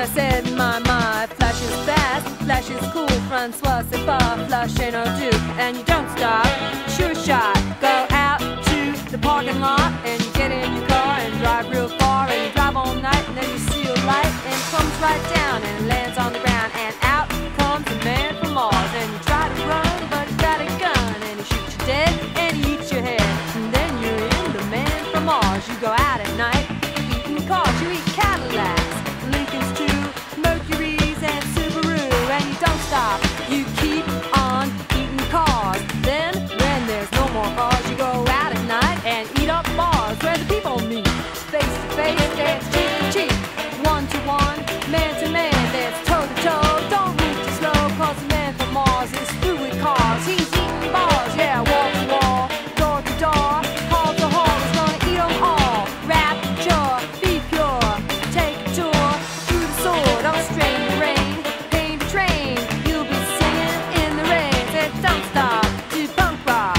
and I said, my, my, flash is fast, flash is cool. Francois said, far, flash ain't no do, and you don't stop, sure shot. Go out to the parking lot and get in your car and drive real far and drive all night, and then you see a light and it comes right down and lands on the ground, and out comes a man from Mars, and you try to run, but he's got a gun, and he shoots you dead and he eats your head, and then you're in the man from Mars. You go out at night eating cars, you eat Cadillacs, Lincolns too, Mercuries and Subaru, and you don't stop, you keep on eating cars. Then when there's no more cars, you go out at night and eat up bars where the people meet, face to face, and cheek to cheek, one to one, man to man, that's toe to toe. Don't move too slow, cause the man from Mars is through with cars. He's eating bars, yeah, wall to wall, door to door, hall to hall, he's gonna eat them all. Rapture, be pure, take a tour, through the sword, don't strain the rain, pain to train, you'll be singing in the rain. Said don't stop, do punk rock.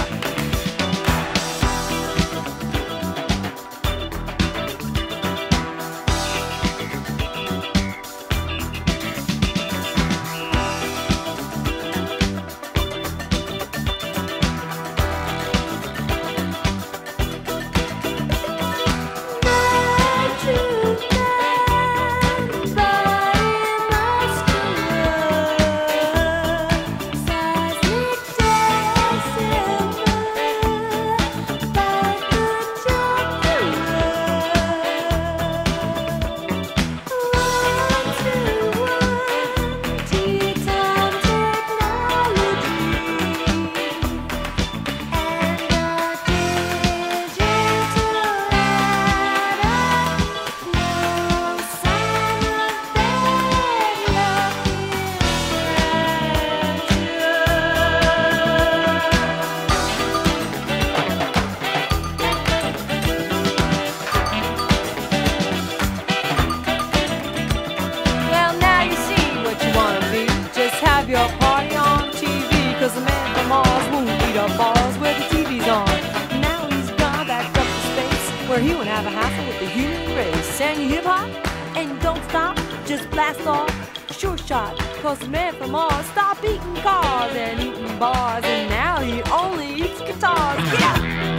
Your party on TV, cause the man from Mars won't eat up bars where the TV's on. Now he's gone back up to space, where he won't have a hassle with the human race. And you hip-hop, and you don't stop, just blast off, sure shot, cause the man from Mars stopped eating cars and eating bars, and now he only eats guitars, yeah!